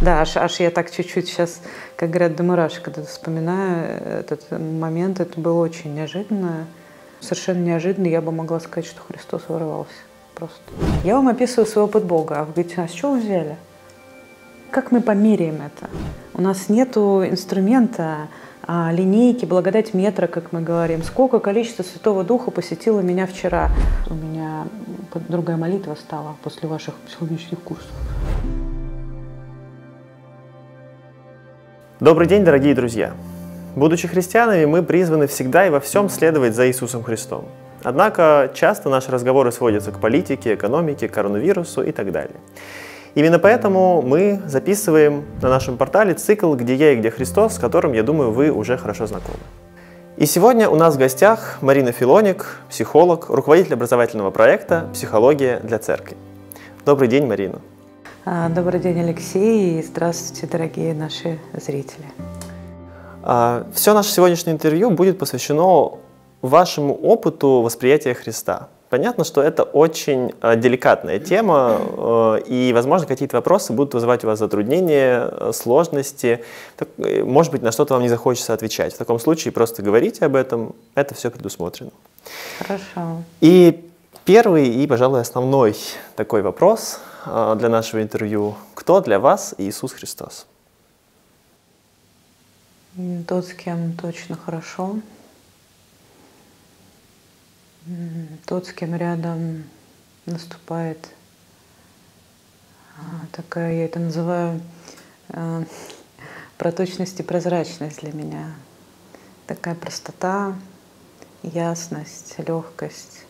Да, аж я так чуть-чуть сейчас, как говорят, до мурашек, когда вспоминаю этот момент, это было очень неожиданно. Совершенно неожиданно я бы могла сказать, что Христос ворвался просто. Я вам описываю свой опыт Бога, а вы говорите, а с чего вы взяли? Как мы померяем это? У нас нету инструмента, линейки, благодать метра, как мы говорим. Сколько количество Святого Духа посетило меня вчера? У меня другая молитва стала после ваших психологических курсов. Добрый день, дорогие друзья! Будучи христианами, мы призваны всегда и во всем следовать за Иисусом Христом. Однако часто наши разговоры сводятся к политике, экономике, коронавирусу и так далее. Именно поэтому мы записываем на нашем портале цикл «Где я и где Христос», с которым, я думаю, вы уже хорошо знакомы. И сегодня у нас в гостях Марина Филоник, психолог, руководитель образовательного проекта «Психология для Церкви». Добрый день, Марина. Добрый день, Алексей, и здравствуйте, дорогие наши зрители. Все наше сегодняшнее интервью будет посвящено вашему опыту восприятия Христа. Понятно, что это очень деликатная тема, и, возможно, какие-то вопросы будут вызывать у вас затруднения, сложности. Может быть, на что-то вам не захочется отвечать. В таком случае просто говорите об этом, это все предусмотрено. Хорошо. И первый и, пожалуй, основной такой вопрос для нашего интервью. Кто для вас Иисус Христос? Тот, с кем точно хорошо. Тот, с кем рядом наступает такая, я это называю, проточность и прозрачность для меня. Такая простота, ясность, легкость.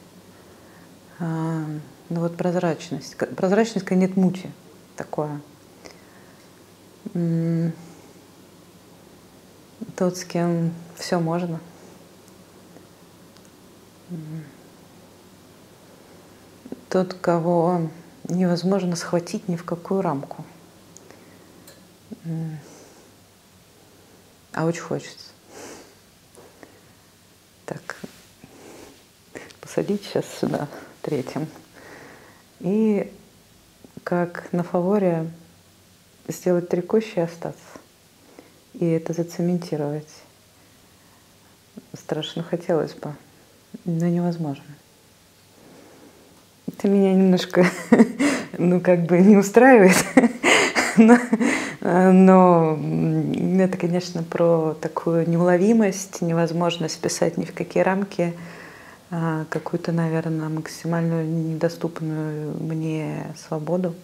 Ну вот прозрачность. Прозрачность, когда нет мути. Такое. Тот, с кем все можно. Тот, кого невозможно схватить ни в какую рамку. А очень хочется. Так, посадить сейчас сюда третьим. И как на фаворе сделать три кущи и остаться. И это зацементировать. Страшно хотелось бы. Но невозможно. Это меня немножко, ну, как бы не устраивает. Но это, конечно, про такую неуловимость, невозможность писать ни в какие рамки, какую-то, наверное, максимально недоступную мне свободу.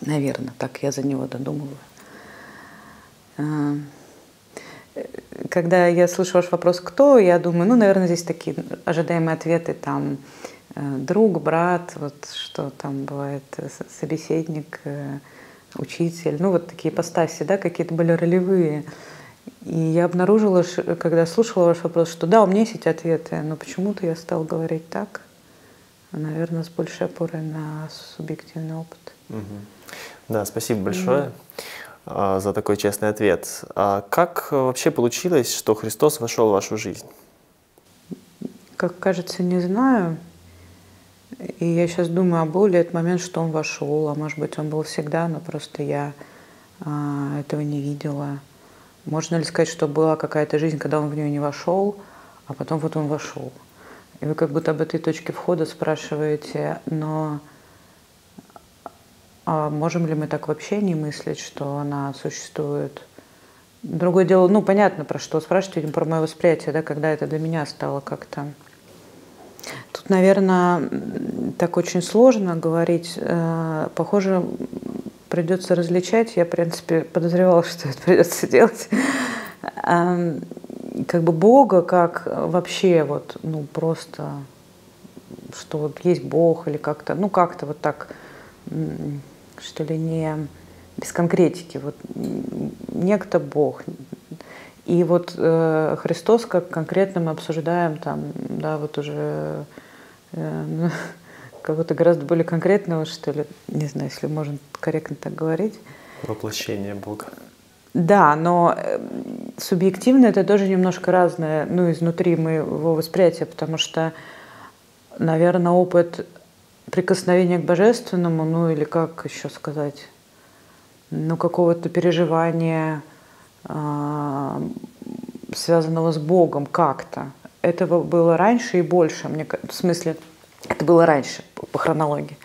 Наверное, так я за него додумываю. Когда я слышу ваш вопрос «кто?», я думаю, ну, наверное, здесь такие ожидаемые ответы, там, друг, брат, вот что там бывает, собеседник, учитель, ну, вот такие ипостаси, да, какие-то были ролевые. И я обнаружила, когда слушала ваш вопрос, что да, у меня есть эти ответы, но почему-то я стала говорить так, наверное, с большей опорой на субъективный опыт. Да, спасибо большое за такой честный ответ. А как вообще получилось, что Христос вошел в вашу жизнь? Как кажется, не знаю. И я сейчас думаю, а был ли этот момент, что он вошел, а может быть, он был всегда, но просто я этого не видела. Можно ли сказать, что была какая-то жизнь, когда он в нее не вошел, а потом вот он вошел? И вы как будто об этой точке входа спрашиваете, но... А можем ли мы так вообще не мыслить, что она существует? Другое дело, ну, понятно, про что спрашиваете, про мое восприятие, да, когда это для меня стало как-то... Тут, наверное, так очень сложно говорить. Похоже, придется различать. Я, в принципе, подозревала, что это придется делать. Как бы Бога, как вообще вот, ну, просто, что вот есть Бог или как-то, ну, как-то вот так... что ли, не без конкретики, вот некто Бог. И вот Христос, как конкретно мы обсуждаем там, да, вот уже кого-то гораздо более конкретного, что ли, не знаю, если можно корректно так говорить. Воплощение Бога. Да, но субъективно это тоже немножко разное, ну, изнутри моего восприятия, потому что, наверное, опыт прикосновение к божественному, ну или как еще сказать, ну, какого-то переживания, связанного с Богом как-то. Этого было раньше и больше, мне, в смысле, это было раньше по хронологии.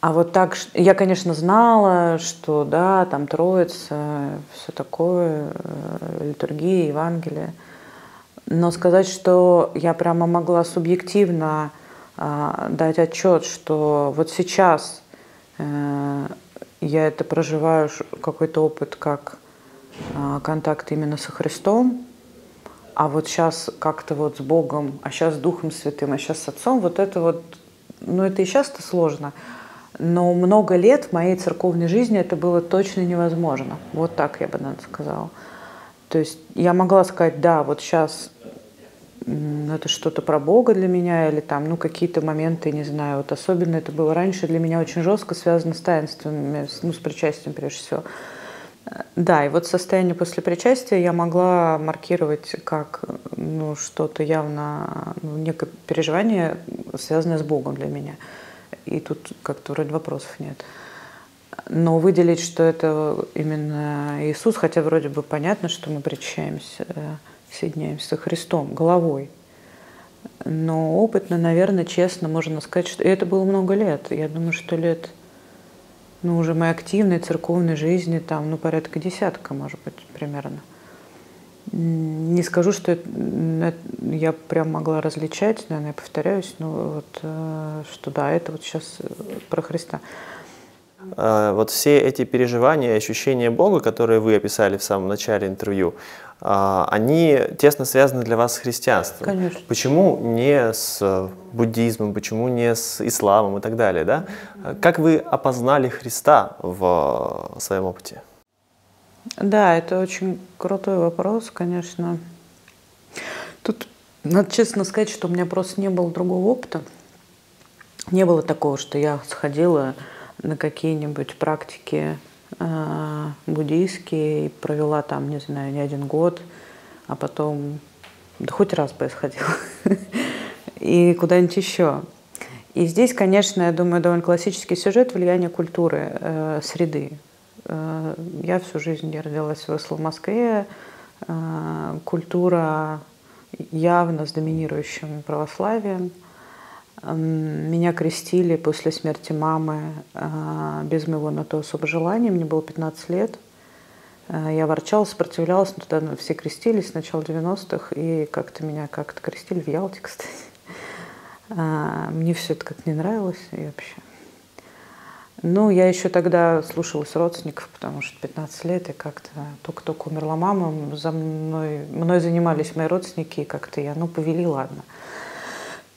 А вот так, я, конечно, знала, что, да, там Троица, все такое, литургия, Евангелие. Но сказать, что я прямо могла субъективно дать отчет, что вот сейчас я это проживаю, какой-то опыт, как контакт именно со Христом, а вот сейчас как-то вот с Богом, а сейчас с Духом Святым, а сейчас с Отцом, вот это вот, ну это и сейчас-то сложно, но много лет в моей церковной жизни это было точно невозможно. Вот так я бы, наверное, сказала. То есть я могла сказать, да, вот сейчас это что-то про Бога для меня, или там, ну, какие-то моменты, не знаю, вот особенно это было раньше для меня очень жестко связано с таинствами, ну, с причастием прежде всего. Да, и вот состояние после причастия я могла маркировать как, ну, что-то явно, ну, некое переживание, связанное с Богом для меня. И тут как-то вроде вопросов нет. Но выделить, что это именно Иисус, хотя вроде бы понятно, что мы причащаемся, соединяемся со Христом, головой. Но опытно, наверное, честно можно сказать, что и это было много лет. Я думаю, что лет, ну, уже моей активной церковной жизни, там, ну, порядка десятка, может быть, примерно. Не скажу, что я прям могла различать, наверное, я повторяюсь, но вот, что да, это вот сейчас про Христа. Вот все эти переживания и ощущения Бога, которые вы описали в самом начале интервью, они тесно связаны для вас с христианством. Конечно. Почему не с буддизмом, почему не с исламом и так далее, да? Как вы опознали Христа в своем опыте? Да, это очень крутой вопрос, конечно. Тут надо честно сказать, что у меня просто не было другого опыта. Не было такого, что я сходила на какие-нибудь практики буддийские, провела там, не знаю, не один год, а потом, да хоть раз бы я сходила, и куда-нибудь еще. И здесь, конечно, я думаю, довольно классический сюжет влияния культуры, среды. Я всю жизнь, я родилась, выросла в Москве, культура явно с доминирующим православием. Меня крестили после смерти мамы без моего на то особо желания. Мне было 15 лет. Я ворчала, сопротивлялась, но тогда все крестились с начала 90-х, и как-то меня как-то крестили в Ялте, кстати. Мне все это как-то не нравилось и вообще. Ну, я еще тогда слушалась родственников, потому что 15 лет, и как-то только-только умерла мама, мной занимались мои родственники, и как-то я, ну, повели, ладно.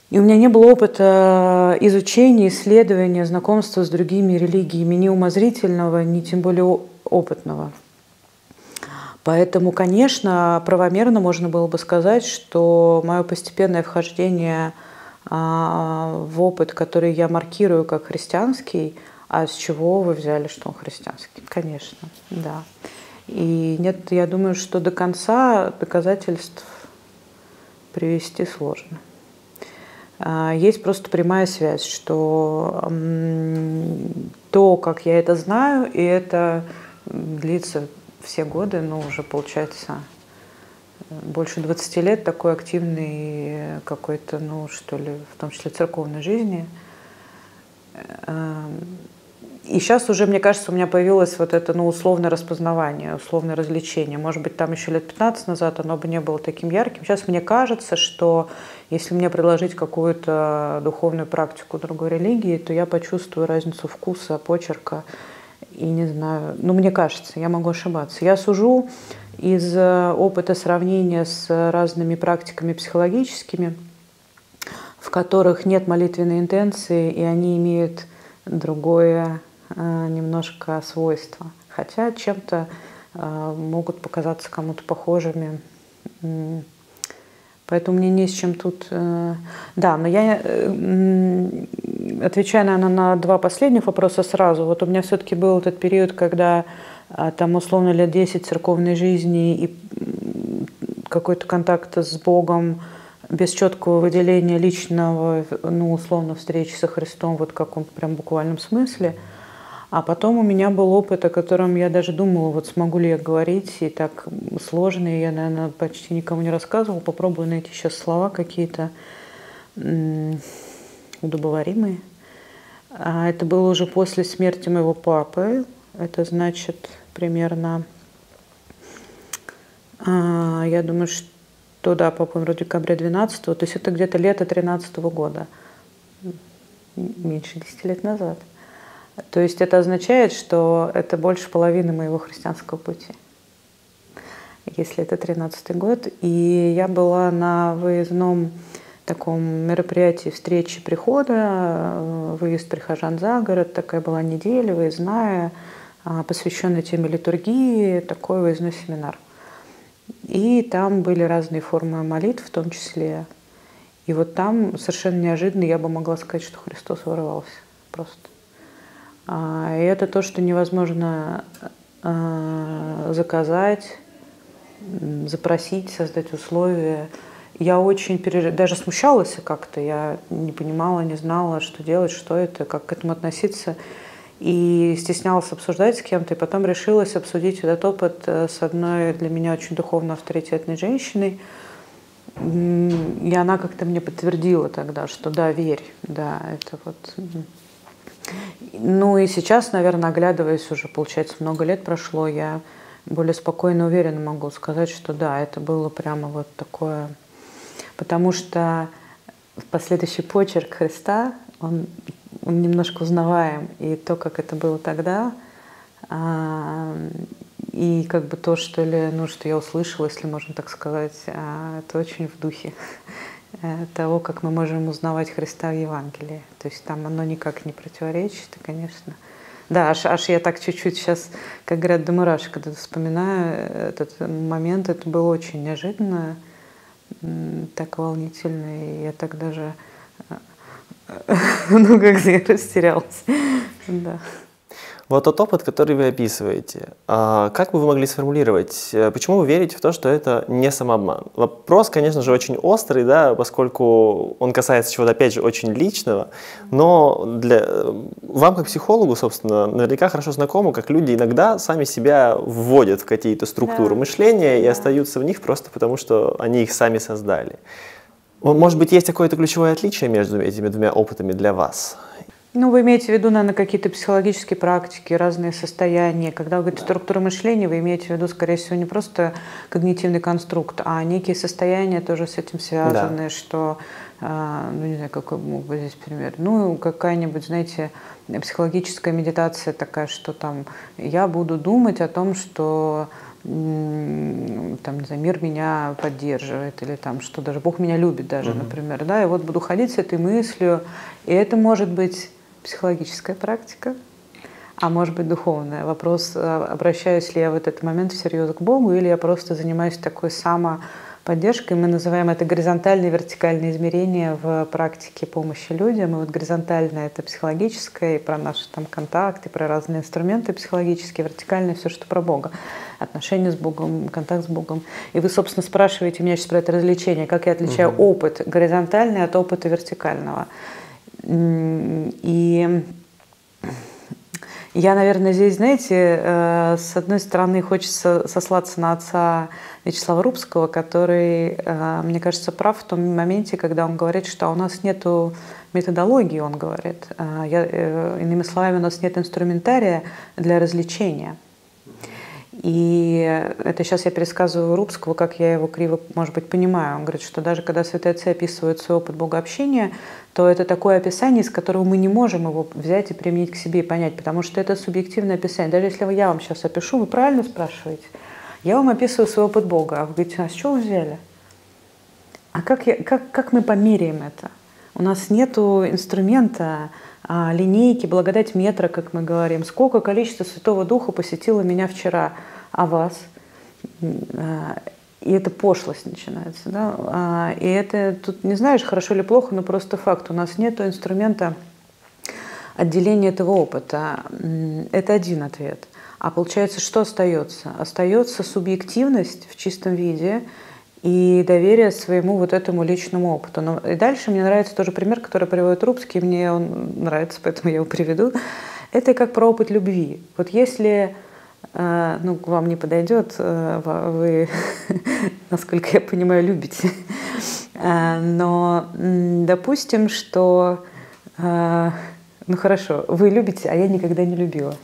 И у меня не было опыта изучения, исследования, знакомства с другими религиями, ни умозрительного, ни тем более опытного. Поэтому, конечно, правомерно можно было бы сказать, что мое постепенное вхождение в опыт, который я маркирую как христианский, а с чего вы взяли, что он христианский? Конечно, да. И нет, я думаю, что до конца доказательств привести сложно. Есть просто прямая связь, что то, как я это знаю, и это длится все годы, ну, уже получается больше 20 лет такой активной какой-то, ну, что ли, в том числе церковной жизни. И сейчас уже, мне кажется, у меня появилось вот это, ну, условное распознавание, условное развлечение. Может быть, там еще лет 15 назад оно бы не было таким ярким. Сейчас мне кажется, что если мне предложить какую-то духовную практику другой религии, то я почувствую разницу вкуса, почерка и не знаю. Ну, мне кажется, я могу ошибаться. Я сужу из опыта сравнения с разными практиками психологическими, в которых нет молитвенной интенции, и они имеют другое немножко свойства. Хотя чем-то могут показаться кому-то похожими. Поэтому мне не с чем тут... Да, но я, отвечая, наверное, на два последних вопроса сразу, вот у меня все-таки был этот период, когда там условно лет 10 церковной жизни и какой-то контакт с Богом без четкого выделения личного, ну, условно, встречи со Христом, вот в каком-то прям буквальном смысле. А потом у меня был опыт, о котором я даже думала, вот смогу ли я говорить, и так сложно, и я, наверное, почти никому не рассказывала. Попробую найти сейчас слова какие-то удобоваримые. А это было уже после смерти моего папы. Это значит примерно, я думаю, что да, папа умер в декабре 12-го, то есть это где-то лето 13-го года, меньше 10 лет назад. То есть это означает, что это больше половины моего христианского пути, если это 13-й год. И я была на выездном таком мероприятии встречи прихода, выезд прихожан за город, такая была неделя выездная, посвященная теме литургии, такой выездной семинар. И там были разные формы молитв, в том числе. И вот там совершенно неожиданно я бы могла сказать, что Христос ворвался просто. И это то, что невозможно заказать, запросить, создать условия. Я очень даже смущалась как-то, я не понимала, не знала, что делать, что это, как к этому относиться. И стеснялась обсуждать с кем-то, и потом решилась обсудить этот опыт с одной для меня очень духовно авторитетной женщиной. И она как-то мне подтвердила тогда, что да, верь, да, это вот. Ну и сейчас, наверное, оглядываясь уже, получается, много лет прошло, я более спокойно, уверенно могу сказать, что да, это было прямо вот такое. Потому что последующий почерк Христа, он немножко узнаваем. И то, как это было тогда, и как бы то, что ли, ну, что я услышала, если можно так сказать, это очень в духе того, как мы можем узнавать Христа в Евангелии. То есть там оно никак не противоречит, и, конечно. Да, аж я так чуть-чуть сейчас, как говорят, до мурашек, когда вспоминаю этот момент, это было очень неожиданно, так волнительно, и я так даже, ну, как я растерялась. Да. Вот тот опыт, который вы описываете, как бы вы могли сформулировать, почему вы верите в то, что это не самообман? Вопрос, конечно же, очень острый, да, поскольку он касается чего-то, опять же, очень личного, но вам, как психологу, собственно, наверняка хорошо знакомо, как люди иногда сами себя вводят в какие-то структуры мышления и остаются в них просто потому, что они их сами создали. Может быть, есть какое-то ключевое отличие между этими двумя опытами для вас? Ну, вы имеете в виду, наверное, какие-то психологические практики, разные состояния. Когда вы говорите структуру мышления, вы имеете в виду, скорее всего, не просто когнитивный конструкт, а некие состояния тоже с этим связаны, да. Что, ну, не знаю, какой мог бы здесь пример, ну, какая-нибудь, знаете, психологическая медитация такая, что там я буду думать о том, что там, не знаю, мир меня поддерживает, или там, что даже Бог меня любит даже, например, да, и вот буду ходить с этой мыслью, и это может быть психологическая практика, а может быть духовная. Вопрос, обращаюсь ли я в этот момент всерьез к Богу, или я просто занимаюсь такой самоподдержкой. Мы называем это горизонтальные и вертикальные измерения в практике помощи людям. И вот горизонтальное — это психологическое, и про наши там контакты, про разные инструменты психологические, вертикальное — все, что про Бога. Отношения с Богом, контакт с Богом. И вы, собственно, спрашиваете меня сейчас про это развлечение, как я отличаю опыт горизонтальный от опыта вертикального. И я, наверное, здесь, знаете, с одной стороны, хочется сослаться на отца Вячеслава Рубского, который, мне кажется, прав в том моменте, когда он говорит, что у нас нет методологии, он говорит. Иными словами, у нас нет инструментария для развлечения. И это сейчас я пересказываю Рубского, как я его криво, может быть, понимаю. Он говорит, что даже когда святые отцы описывают свой опыт богообщения, то это такое описание, из которого мы не можем его взять и применить к себе и понять, потому что это субъективное описание. Даже если я вам сейчас опишу, вы правильно спрашиваете? Я вам описываю свой опыт Бога. А вы говорите, а с чего вы взяли? А как мы померяем это? У нас нет инструмента, линейки, благодать метра, как мы говорим. Сколько количество Святого Духа посетило меня вчера, а вас? И это пошлость начинается. Да? И это тут не знаешь, хорошо или плохо, но просто факт. У нас нет инструмента отделения этого опыта. Это один ответ. А получается, что остается? Остается субъективность в чистом виде и доверие своему вот этому личному опыту. Но и дальше мне нравится тоже пример, который приводит Рубский, мне он нравится, поэтому я его приведу. Это как про опыт любви. Вот если, ну, к вам не подойдет, вы, насколько я понимаю, любите. Но, допустим, что, ну хорошо, вы любите, а я никогда не любила.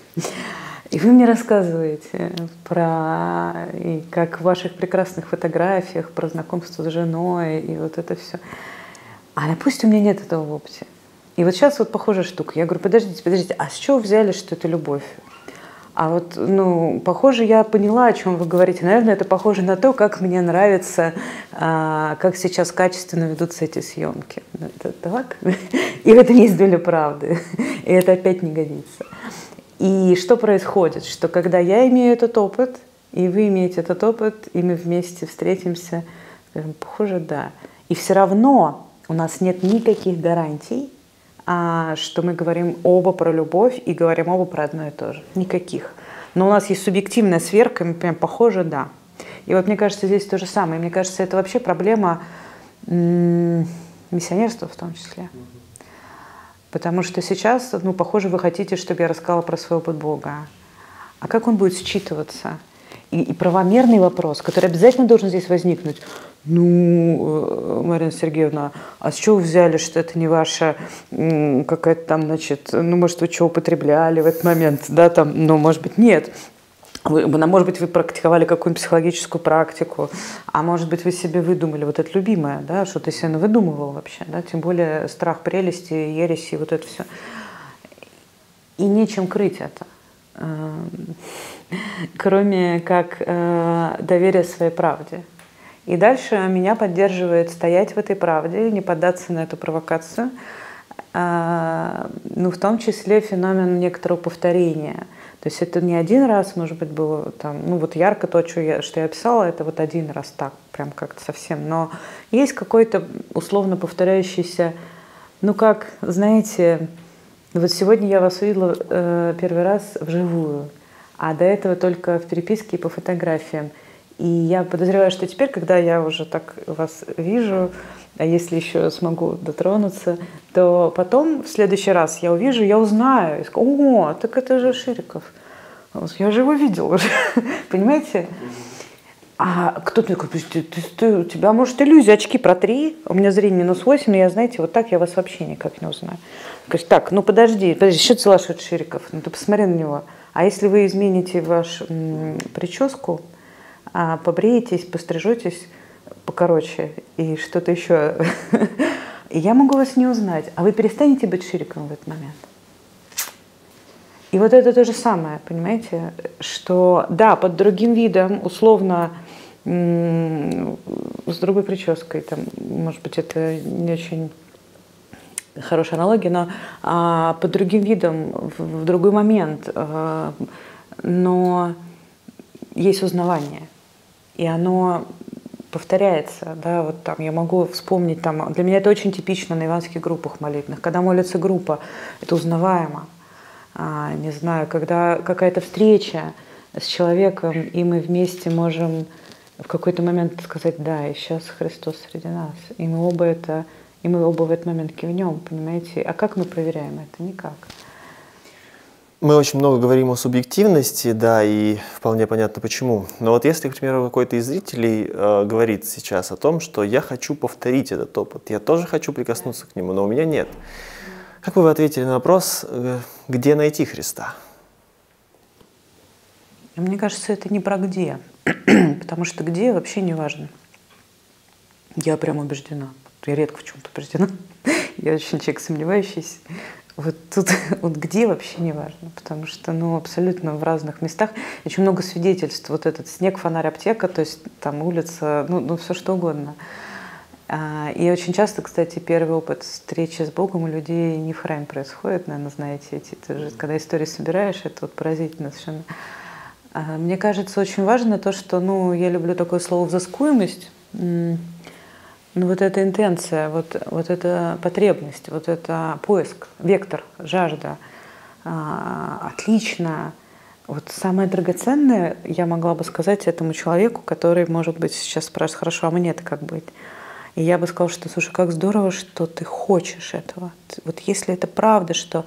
И вы мне рассказываете про, и как в ваших прекрасных фотографиях, про знакомство с женой и вот это все. А допустим, у меня нет этого в опыте. И вот сейчас вот похожая штука. Я говорю, подождите, а с чего взяли, что это любовь? А вот, ну, похоже, я поняла, о чем вы говорите. Наверное, это похоже на то, как мне нравится, как сейчас качественно ведутся эти съемки. Это так? И это не из доли правды. И это опять не годится. И что происходит? Что когда я имею этот опыт, и вы имеете этот опыт, и мы вместе встретимся, скажем, похоже, да. И все равно у нас нет никаких гарантий, что мы говорим оба про любовь и говорим оба про одно и то же. Никаких. Но у нас есть субъективная сверка, и мы прям похоже, да. И вот мне кажется, здесь то же самое. Мне кажется, это вообще проблема миссионерства в том числе. Потому что сейчас, ну, похоже, вы хотите, чтобы я рассказала про свой опыт Бога. А как он будет считываться? И правомерный вопрос, который обязательно должен здесь возникнуть. Ну, Марина Сергеевна, а с чего вы взяли, что это не ваша какая-то там, значит, ну, может, вы что употребляли в этот момент, да, там, ну, может быть, нет. Может быть, вы практиковали какую-нибудь психологическую практику, а может быть, вы себе выдумали вот это любимое, да, что ты себе выдумывал вообще, да, тем более страх прелести, ереси, вот это все. И нечем крыть это, кроме как доверия своей правде. И дальше меня поддерживает стоять в этой правде, не поддаться на эту провокацию, ну, в том числе феномен некоторого повторения. То есть это не один раз, может быть, было там, ну, вот ярко то, что я описала, это вот один раз так, прям как-то совсем. Но есть какой-то условно повторяющийся, ну, как, знаете, вот сегодня я вас увидела первый раз вживую, а до этого только в переписке и по фотографиям. И я подозреваю, что теперь, когда я уже так вас вижу, а если еще смогу дотронуться, то потом в следующий раз я увижу, я узнаю. И скажу, о, так это же Шириков. Я же его видела уже. Понимаете? А кто-то такой, у тебя, может, иллюзия, очки протри, у меня зрение -8, но я, знаете, вот так я вас вообще никак не узнаю. Говорю, так, ну подожди, что ты лашешь Шириков? Ну ты посмотри на него. А если вы измените вашу прическу, побреетесь, пострижетесь покороче и что-то еще. И я могу вас не узнать. А вы перестанете быть Шириковым в этот момент. И вот это то же самое, понимаете, что да, под другим видом, условно, с другой прической, там, может быть, это не очень хорошая аналогия, но под другим видом, в другой момент, но есть узнавание. И оно повторяется, да, вот там я могу вспомнить, там, для меня это очень типично на иванских группах молитвенных, когда молится группа, это узнаваемо, не знаю, когда какая-то встреча с человеком, и мы вместе можем в какой-то момент сказать, да, и сейчас Христос среди нас, и мы оба это, и мы оба в этот момент кивнем, понимаете, а как мы проверяем это? Никак. Мы очень много говорим о субъективности, да, и вполне понятно почему. Но вот если, к примеру, какой-то из зрителей говорит сейчас о том, что я хочу повторить этот опыт, я тоже хочу прикоснуться к нему, но у меня нет. Как бы вы ответили на вопрос, где найти Христа? Мне кажется, это не про где, потому что где вообще не важно. Я прям убеждена. Я редко в чем-то убеждена. Я очень человек сомневающийся. Вот тут, вот где вообще не важно, потому что, ну, абсолютно в разных местах. Очень много свидетельств. Вот этот снег, фонарь, аптека, то есть там улица, ну все что угодно. И очень часто, кстати, первый опыт встречи с Богом у людей не в храме происходит, наверное, знаете, эти, тоже, когда истории собираешь, это вот поразительно совершенно. Мне кажется, очень важно то, что, ну, я люблю такое слово «взыскуемость». Ну, вот эта интенция, вот эта потребность, вот это поиск, вектор, жажда. Отлично. Вот самое драгоценное, я могла бы сказать этому человеку, который, может быть, сейчас спрашивает, хорошо, а мне-то как быть? И я бы сказала, что, слушай, как здорово, что ты хочешь этого. Вот если это правда, что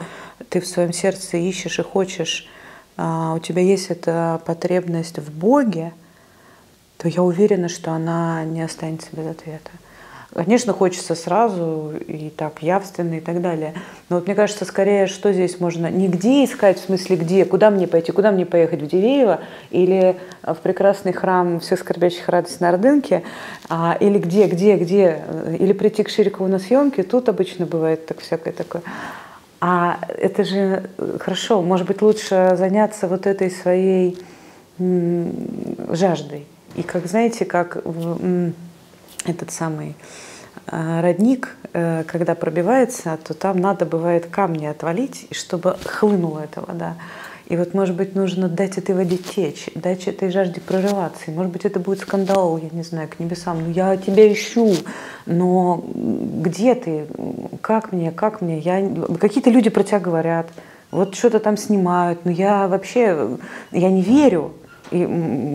ты в своем сердце ищешь и хочешь, у тебя есть эта потребность в Боге, то я уверена, что она не останется без ответа. Конечно, хочется сразу и так явственно и так далее. Но вот мне кажется, скорее, что здесь можно нигде искать, в смысле где, куда мне пойти, куда мне поехать, в Дивеево или в прекрасный храм всех скорбящих радость на Ордынке, или где, или прийти к Ширикову на съемки, тут обычно бывает так всякое такое. А это же хорошо, может быть, лучше заняться вот этой своей жаждой. И как, знаете, как этот самый родник, когда пробивается, то там надо бывает камни отвалить, и чтобы хлынула эта вода. И вот, может быть, нужно дать этой воде течь, дать этой жажде прорываться. И, может быть, это будет скандал, я не знаю, к небесам. Ну, я тебя ищу, но где ты? Как мне? Какие-то люди про тебя говорят, вот что-то там снимают, но я вообще, я не верю. И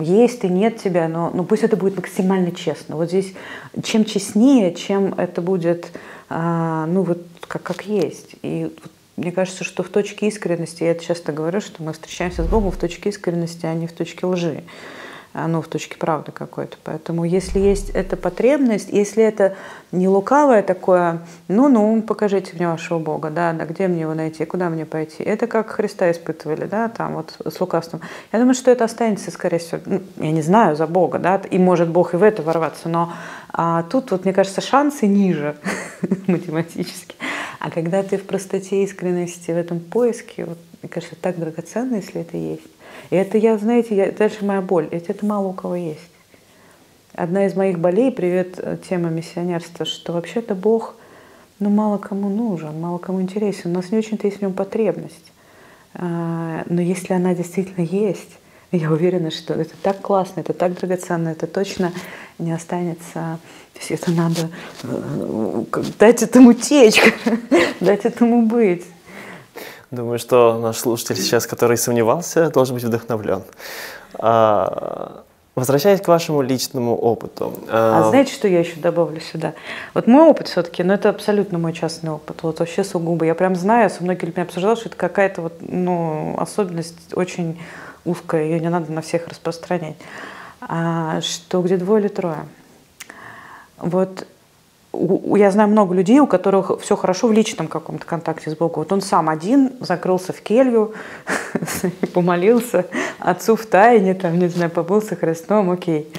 есть и нет тебя, но пусть это будет максимально честно. Вот здесь чем честнее, чем это будет, ну вот как есть. И вот, мне кажется, что в точке искренности, я это часто говорю, что мы встречаемся с Богом в точке искренности, а не в точке лжи, ну в точке правды какой-то. Поэтому если есть эта потребность, если это не лукавое такое, ну, покажите мне вашего Бога, да, где мне его найти, куда мне пойти. Это как Христа испытывали, да, там вот с лукавством. Я думаю, что это останется, скорее всего, я не знаю, за Бога, да, и может Бог и в это ворваться, но тут вот, мне кажется, шансы ниже математически. А когда ты в простоте искренности, в этом поиске, вот, мне кажется, так драгоценно, если это есть. И это, дальше моя боль, ведь это мало у кого есть. Одна из моих болей, привет, тема миссионерства, что вообще-то Бог, ну, мало кому нужен, мало кому интересен. У нас не очень-то есть в нем потребность. Но если она действительно есть, я уверена, что это так классно, это так драгоценно, это точно не останется. То есть это надо дать этому течь, дать этому быть. Думаю, что наш слушатель сейчас, который сомневался, должен быть вдохновлен. Возвращаясь к вашему личному опыту. А знаете, что я еще добавлю сюда? Вот мой опыт все-таки, но это абсолютно мой частный опыт, вот вообще сугубо. Я прям знаю, я со многими людьми обсуждала, что это какая-то вот, ну, особенность очень узкая, ее не надо на всех распространять. Что где двое или трое. Вот я знаю много людей, у которых все хорошо в личном каком-то контакте с Богом. Вот он сам один закрылся в кельвю, помолился отцу в тайне, там, не знаю, побыл со Христом, окей.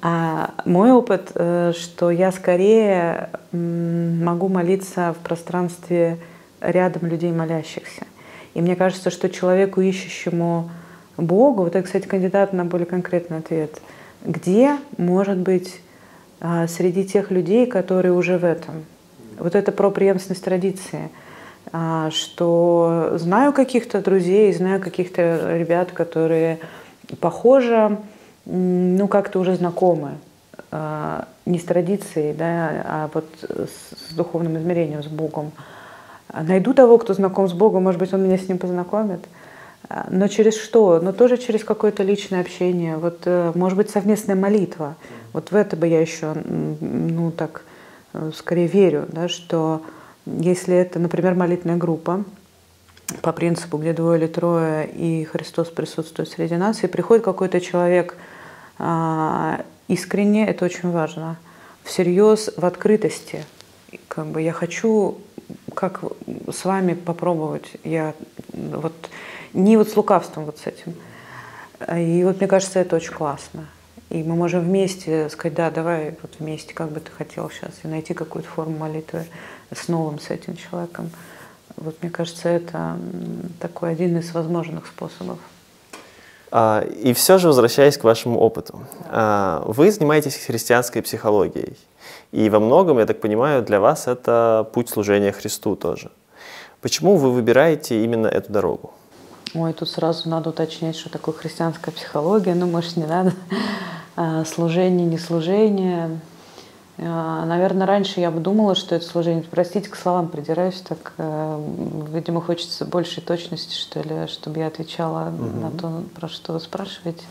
А мой опыт, что я скорее могу молиться в пространстве рядом людей молящихся. И мне кажется, что человеку, ищущему Бога, вот это, кстати, кандидат на более конкретный ответ, где, может быть, среди тех людей, которые уже в этом. Вот это про преемственность традиции, что знаю каких-то друзей, знаю каких-то ребят, которые, похоже, ну как-то уже знакомы, не с традицией, да, а вот с духовным измерением, с Богом. Найду того, кто знаком с Богом, может быть, он меня с ним познакомит. Но через что? Но тоже через какое-то личное общение. Вот, может быть, совместная молитва. Вот в это бы я еще, ну так, скорее верю, да, что если это, например, молитвенная группа, по принципу, где двое или трое, и Христос присутствует среди нас, и приходит какой-то человек искренне, это очень важно, всерьез, в открытости. Как бы я хочу как с вами попробовать, я вот... Не вот с лукавством, вот с этим. И вот мне кажется, это очень классно. И мы можем вместе сказать, да, давай вот вместе, как бы ты хотел сейчас, и найти какую-то форму молитвы с новым, с этим человеком. Вот мне кажется, это такой один из возможных способов. И все же, возвращаясь к вашему опыту, вы занимаетесь христианской психологией. И во многом, я так понимаю, для вас это путь служения Христу тоже. Почему вы выбираете именно эту дорогу? Ой, тут сразу надо уточнять, что такое христианская психология. Ну, может, не надо. Служение, не служение. Наверное, раньше я бы думала, что это служение. Простите, к словам придираюсь. Так, видимо, хочется большей точности, что ли, чтобы я отвечала на то, про что вы спрашиваете.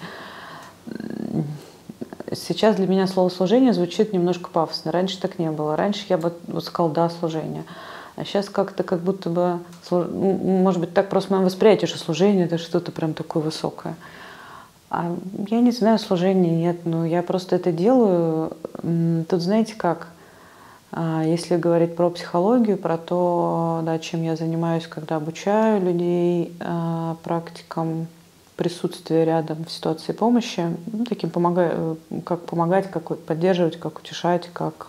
сейчас для меня слово «служение» звучит немножко пафосно. Раньше так не было. Раньше я бы сказала «да, служение». А сейчас как-то как будто бы, может быть, так просто мое восприятие, что служение – это что-то прям такое высокое. А я не знаю, служения нет, но я просто это делаю. Тут знаете как, если говорить про психологию, про то, да, чем я занимаюсь, когда обучаю людей практикам присутствия рядом в ситуации помощи, ну, таким помогать, как поддерживать, как утешать, как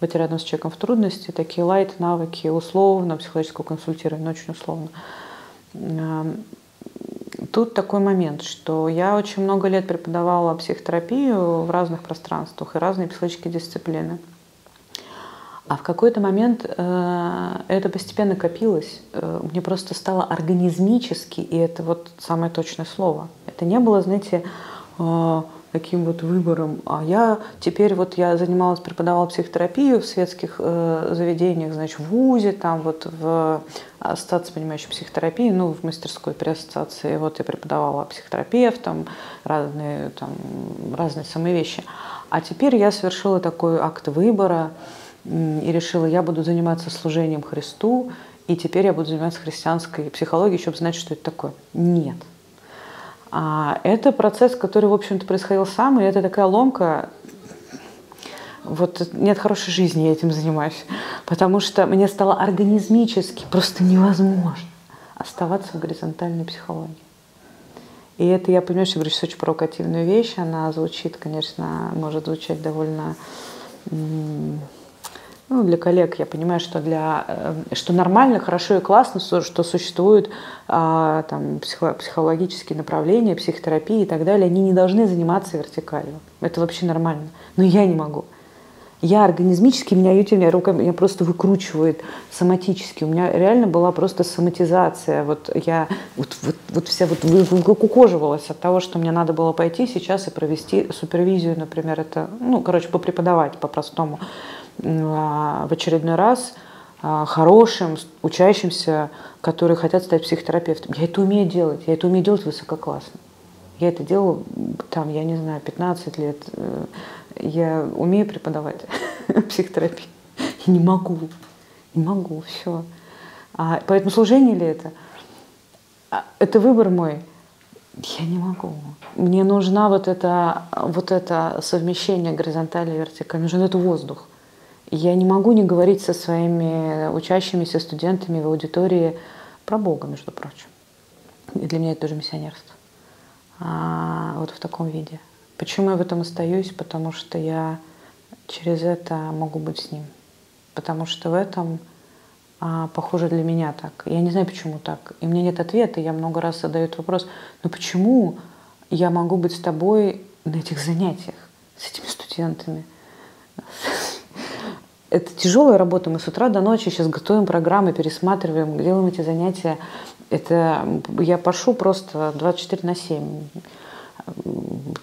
быть рядом с человеком в трудности, такие лайт-навыки, условно, психологического консультирования, но очень условно. Тут такой момент, что я очень много лет преподавала психотерапию в разных пространствах и разные психологические дисциплины. А в какой-то момент это постепенно копилось. Мне просто стало организмически, и это вот самое точное слово. Это не было, знаете, таким вот выбором. А я теперь вот я занималась, преподавала психотерапию в светских заведениях, значит, в ВУЗе, там вот в ассоциации понимающей психотерапии, ну, в мастерской при ассоциации. Вот я преподавала психотерапевтам, разные самые вещи. А теперь я совершила такой акт выбора и решила, я буду заниматься служением Христу, и теперь я буду заниматься христианской психологией, чтобы знать, что это такое. Нет. Это процесс, который, в общем-то, происходил сам, и это такая ломка. Вот нет хорошей жизни, я этим занимаюсь. Потому что мне стало организмически просто невозможно оставаться в горизонтальной психологии. И это, я понимаю, что я говорю очень провокативную вещь. Она звучит, конечно, может звучать довольно... Ну, для коллег я понимаю, что нормально, хорошо и классно, что существуют там, психологические направления, психотерапии и так далее. Они не должны заниматься вертикалью. Это вообще нормально. Но я не могу. Я организмически, меня просто выкручивает соматически. У меня реально была просто соматизация. Вот я вот вся вот выкукоживалась от того, что мне надо было пойти сейчас и провести супервизию, например, это, ну, короче, попреподавать по-простому в очередной раз хорошим учащимся, которые хотят стать психотерапевтом. Я это умею делать высококлассно. Я это делала, там, я не знаю, 15 лет. Я умею преподавать психотерапию. Я не могу, все. Поэтому служение ли это? Это выбор мой. Я не могу. Мне нужна вот это совмещение горизонтали и вертикали. Мне нужен этот воздух. Я не могу не говорить со своими учащимися студентами в аудитории про Бога, между прочим. И для меня это тоже миссионерство. Вот в таком виде. Почему я в этом остаюсь? Потому что я через это могу быть с ним. Потому что в этом, похоже, для меня так. Я не знаю, почему так. И у меня нет ответа. Я много раз задаю этот вопрос. Но почему я могу быть с тобой на этих занятиях, с этими студентами? Это тяжелая работа. Мы с утра до ночи сейчас готовим программы, пересматриваем, делаем эти занятия. Это я пашу просто 24/7.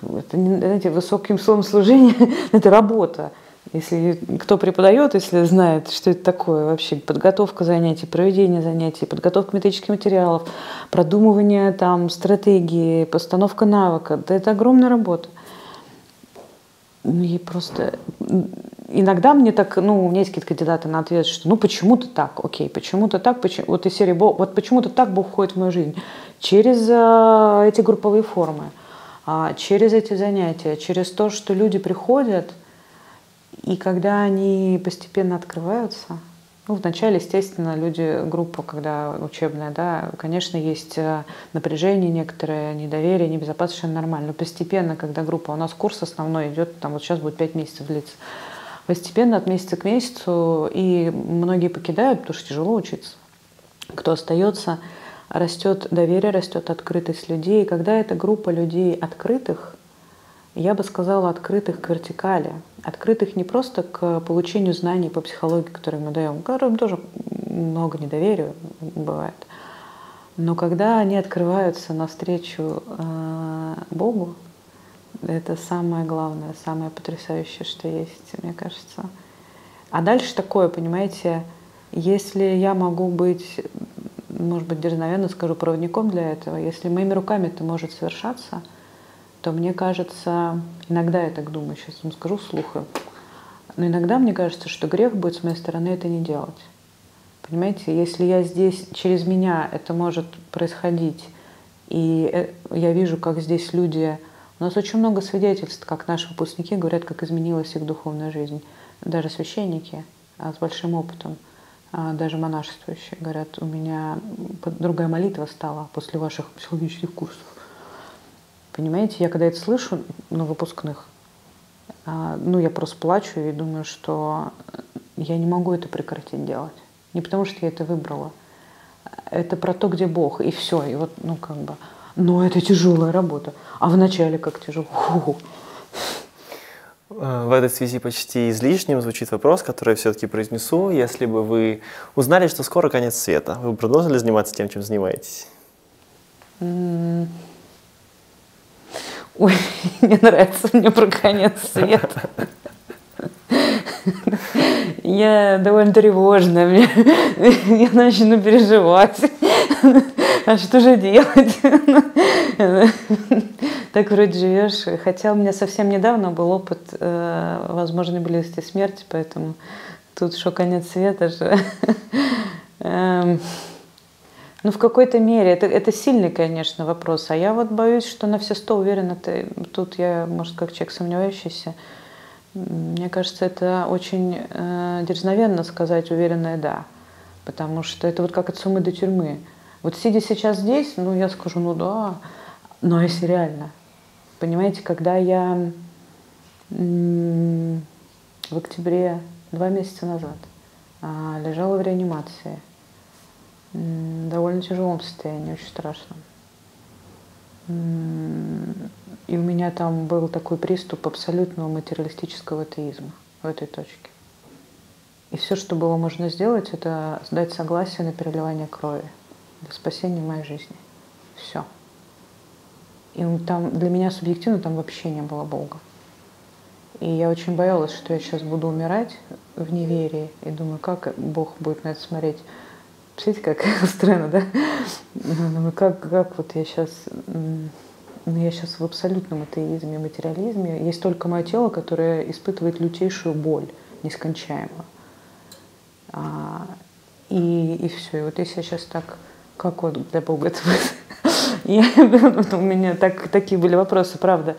Это, знаете, высоким словом служение, это работа. Если кто преподает, если знает, что это такое вообще, подготовка занятий, проведение занятий, подготовка методических материалов, продумывание там стратегии, постановка навыка, да это огромная работа. И просто иногда мне так, ну, у меня есть какие-то кандидаты на ответ, что ну почему-то так, окей, почему-то так, вот из серии Бог, вот почему-то так Бог входит в мою жизнь через эти групповые формы, через эти занятия, через то, что люди приходят, и когда они постепенно открываются, ну, вначале, естественно, люди, группа, когда учебная, да, конечно, есть напряжение некоторое, недоверие, небезопасность, совершенно нормально. Но постепенно, когда группа, у нас курс основной идет, там вот сейчас будет 5 месяцев длиться, постепенно от месяца к месяцу, и многие покидают, потому что тяжело учиться. Кто остается, растет доверие, растет открытость людей. И когда эта группа людей открытых, я бы сказала, открытых к вертикали. Открытых не просто к получению знаний по психологии, которые мы даем, которым тоже много недоверия бывает. Но когда они открываются навстречу Богу, это самое главное, самое потрясающее, что есть, мне кажется. А дальше такое, понимаете, если я могу быть, может быть, дерзновенно скажу, проводником для этого, если моими руками это может совершаться, то мне кажется, иногда я так думаю, сейчас вам скажу вслух, но иногда мне кажется, что грех будет с моей стороны это не делать. Понимаете, если я здесь, через меня это может происходить, и я вижу, как здесь люди... У нас очень много свидетельств, как наши выпускники говорят, как изменилась их духовная жизнь. Даже священники с большим опытом, даже монашествующие, говорят, у меня другая молитва стала после ваших психологических курсов. Понимаете, я когда это слышу на выпускных, ну, я просто плачу и думаю, что я не могу это прекратить делать. Не потому, что я это выбрала. Это про то, где Бог, и все. И вот, ну, как бы, но это тяжелая работа. А вначале как тяжело. В этой связи почти излишним звучит вопрос, который я все-таки произнесу. Если бы вы узнали, что скоро конец света, вы бы продолжили заниматься тем, чем занимаетесь? Ой, не нравится мне про конец света. Я довольно тревожная, я начну переживать. А что же делать? Так вроде живешь. Хотя у меня совсем недавно был опыт возможной близости смерти, поэтому тут что конец света же. Ну, в какой-то мере. Это сильный, конечно, вопрос. А я вот боюсь, что на все 100 уверена. Тут я, может, как человек сомневающийся. Мне кажется, это очень дерзновенно сказать уверенное «да». Потому что это вот как от сумы до тюрьмы. Вот сидя сейчас здесь, ну, я скажу «ну да». Но если реально. Понимаете, когда я в октябре, 2 месяца назад, лежала в реанимации, довольно тяжелом состоянии, очень страшном. И у меня там был такой приступ абсолютного материалистического атеизма в этой точке. И все, что было можно сделать, это дать согласие на переливание крови для спасения моей жизни. Все. И там для меня субъективно там вообще не было Бога. И я очень боялась, что я сейчас буду умирать в неверии. И думаю, как Бог будет на это смотреть. Смотрите, как странно, да? Ну, как вот я сейчас в абсолютном атеизме, материализме. Есть только мое тело, которое испытывает лютейшую боль, нескончаемую. И все. И вот если я сейчас так, как вот для Бога это будет? У меня такие были вопросы, правда.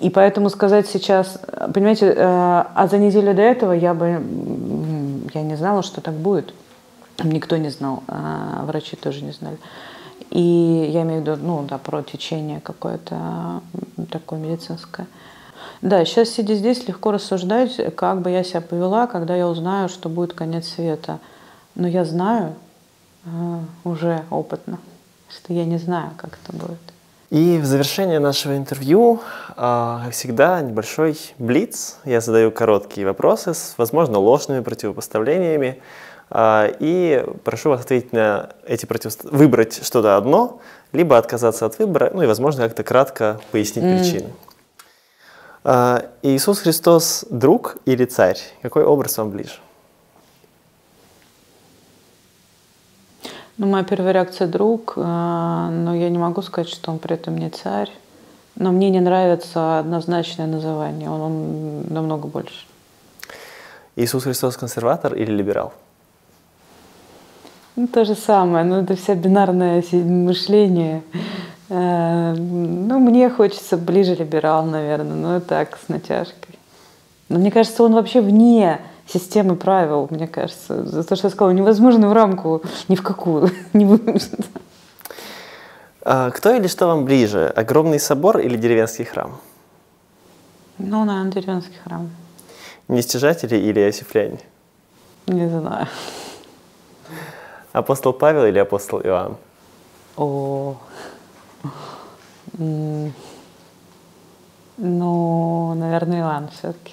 И поэтому сказать сейчас, понимаете, а за неделю до этого я не знала, что так будет. Никто не знал, врачи тоже не знали. И я имею в виду, ну да, про течение какое-то такое медицинское. Да, сейчас, сидя здесь, легко рассуждать, как бы я себя повела, когда я узнаю, что будет конец света. Но я знаю уже опытно, что я не знаю, как это будет. И в завершение нашего интервью, как всегда, небольшой блиц. Я задаю короткие вопросы с, возможно, ложными противопоставлениями. И прошу вас ответить на эти выбрать что-то одно, либо отказаться от выбора, ну и, возможно, как-то кратко пояснить причины. Иисус Христос – друг или царь? Какой образ вам ближе? Ну, моя первая реакция – друг, но я не могу сказать, что он при этом не царь. Но мне не нравится однозначное название, он намного больше. Иисус Христос – консерватор или либерал? Ну, то же самое, но это вся бинарное мышление. Ну, мне хочется ближе либерал, наверное, но так, с натяжкой. Но мне кажется, он вообще вне системы правил, мне кажется. За то, что я сказала, невозможно в рамку, ни в какую. Кто или что вам ближе, огромный собор или деревенский храм? Ну, наверное, деревенский храм. Нестяжатели или осифляне? Не знаю. Апостол Павел или апостол Иоанн? О, ну, наверное, Иоанн все-таки.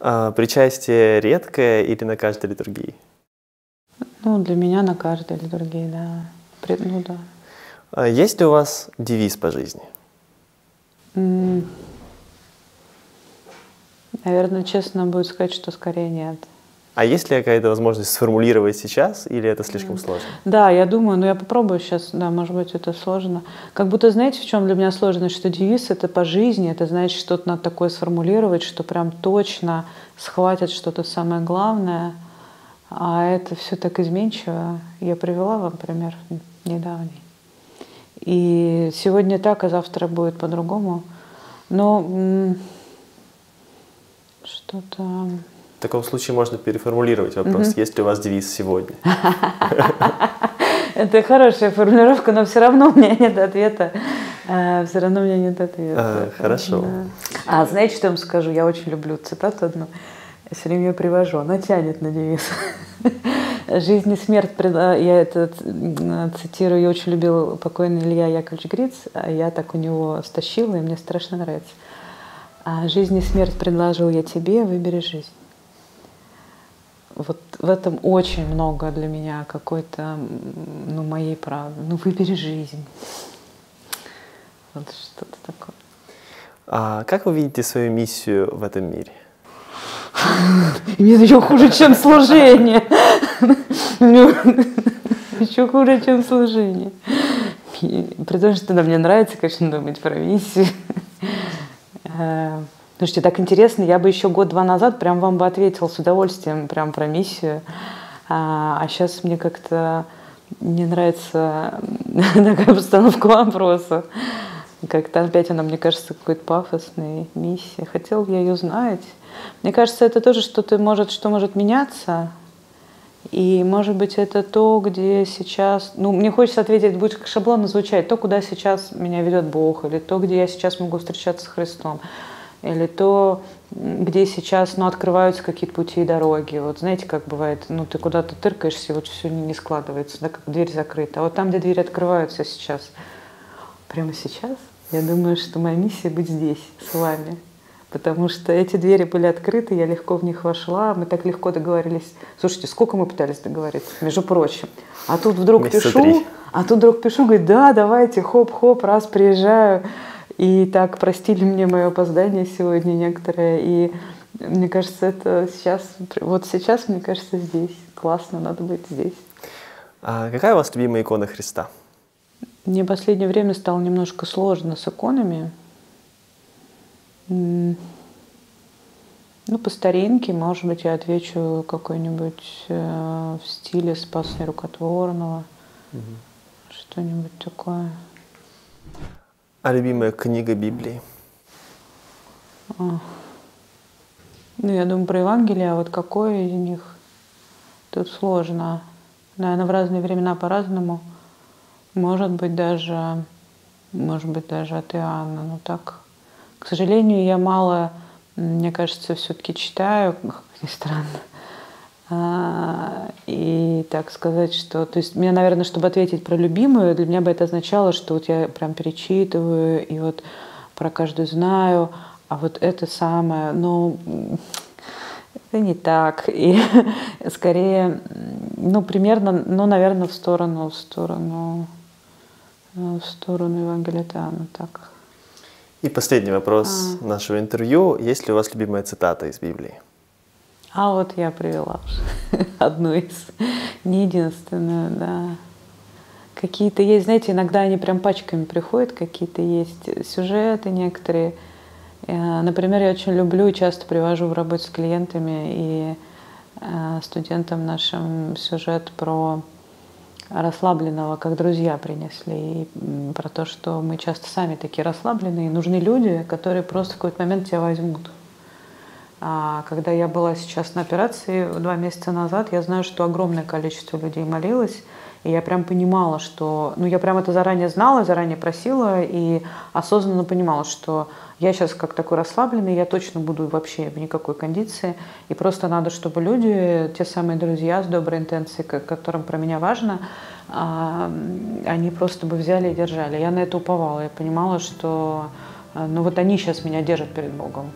Причастие редкое или на каждой литургии? Ну, для меня на каждой литургии, да. Ну, да. Есть ли у вас девиз по жизни? Наверное, честно будет сказать, что скорее нет. А есть ли какая-то возможность сформулировать сейчас, или это слишком сложно? Да, я думаю, но я попробую сейчас, да, может быть, это сложно. Как будто, знаете, в чем для меня сложность, что девиз — это по жизни, это значит, что-то надо такое сформулировать, что прям точно схватит что-то самое главное, а это все так изменчиво. Я привела вам пример недавний. И сегодня так, а завтра будет по-другому. Но что-то... В таком случае можно переформулировать вопрос, есть ли у вас девиз сегодня? Это хорошая формулировка, но все равно у меня нет ответа. Все равно у меня нет ответа. Хорошо. А знаете, что я вам скажу? Я очень люблю цитату одну. Я все время ее привожу. Она тянет на девиз. «Жизнь и смерть». Я это цитирую. Я очень любил покойный Илья Яковлевич Гриц. Я так у него стащила, и мне страшно нравится. «Жизнь и смерть предложил я тебе, выбери жизнь». Вот в этом очень много для меня какой-то, ну, моей правды. Ну, выбери жизнь. Вот что-то такое. А как вы видите свою миссию в этом мире? Мне еще хуже, чем служение. Еще хуже, чем служение. При том, что мне нравится, конечно, думать про миссию. Слушайте, так интересно, я бы еще год-два назад прям вам бы ответила с удовольствием прям про миссию. А сейчас мне как-то не нравится такая обстановка вопроса. Как-то опять она, мне кажется, какой-то пафосной миссией. Хотела бы я ее знать. Мне кажется, это тоже что-то может, что может меняться. И, может быть, это то, где сейчас... Ну, мне хочется ответить, будет как шаблонно звучать, то, куда сейчас меня ведет Бог, или то, где я сейчас могу встречаться с Христом. Или то, где сейчас, ну, открываются какие-то пути и дороги. Вот знаете, как бывает, ну, ты куда-то тыркаешься, и вот все не складывается, да, как дверь закрыта. А вот там, где двери открываются сейчас, прямо сейчас, я думаю, что моя миссия — быть здесь с вами. Потому что эти двери были открыты, я легко в них вошла, мы так легко договорились. Слушайте, сколько мы пытались договориться, между прочим. А тут вдруг пишу, говорит, да, давайте, хоп-хоп, раз, приезжаю. И так простили мне мое опоздание сегодня некоторое. И мне кажется, это сейчас, вот сейчас, мне кажется, здесь. Классно, надо быть здесь. А какая у вас любимая икона Христа? Мне в последнее время стало немножко сложно с иконами. Ну, по старинке, может быть, я отвечу какой-нибудь в стиле Спаса Рукотворного. Что-нибудь такое. А любимая книга Библии? Ну, я думаю, про Евангелие, а вот какое из них? Тут сложно. Наверное, в разные времена по-разному. Может быть, даже от Иоанна. Но так, к сожалению, я мало, мне кажется, все-таки читаю, как ни странно. И так сказать, что... То есть, мне, наверное, чтобы ответить про любимую, для меня бы это означало, что вот я прям перечитываю, и вот про каждую знаю, а вот это самое, но это не так. И скорее, ну, примерно, ну, наверное, в сторону Евангелия от Иоанна, так. И последний вопрос нашего интервью. Есть ли у вас любимая цитата из Библии? А вот я привела уже одну из, не единственную, да. Какие-то есть, знаете, иногда они прям пачками приходят, какие-то есть сюжеты некоторые. Например, я очень люблю и часто привожу в работе с клиентами и студентам нашим сюжет про расслабленного, как друзья принесли, и про то, что мы часто сами такие расслабленные, нужны люди, которые просто в какой-то момент тебя возьмут. Когда я была сейчас на операции 2 месяца назад, я знаю, что огромное количество людей молилось, и я прям понимала, что... Ну, я прям это заранее знала, заранее просила, и осознанно понимала, что я сейчас как такой расслабленный, я точно буду вообще в никакой кондиции, и просто надо, чтобы люди, те самые друзья с доброй интенцией, которым про меня важно, они просто бы взяли и держали. Я на это уповала, я понимала, что... Ну, вот они сейчас меня держат перед Богом.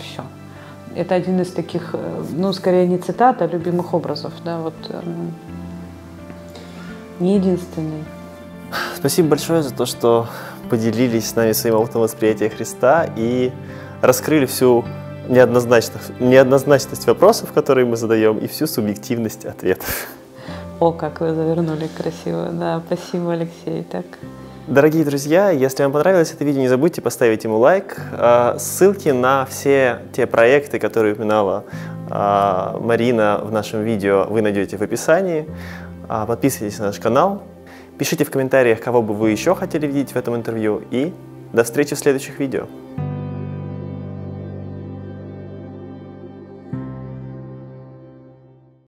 Все. Это один из таких, ну, скорее не цитат, а любимых образов, да, вот, не единственный. Спасибо большое за то, что поделились с нами своим опытом восприятия Христа и раскрыли всю неоднозначность вопросов, которые мы задаем, и всю субъективность ответов. О, как вы завернули красиво. Да, спасибо, Алексей. Так. Дорогие друзья, если вам понравилось это видео, не забудьте поставить ему лайк. Ссылки на все те проекты, которые упоминала Марина в нашем видео, вы найдете в описании. Подписывайтесь на наш канал. Пишите в комментариях, кого бы вы еще хотели видеть в этом интервью. И до встречи в следующих видео.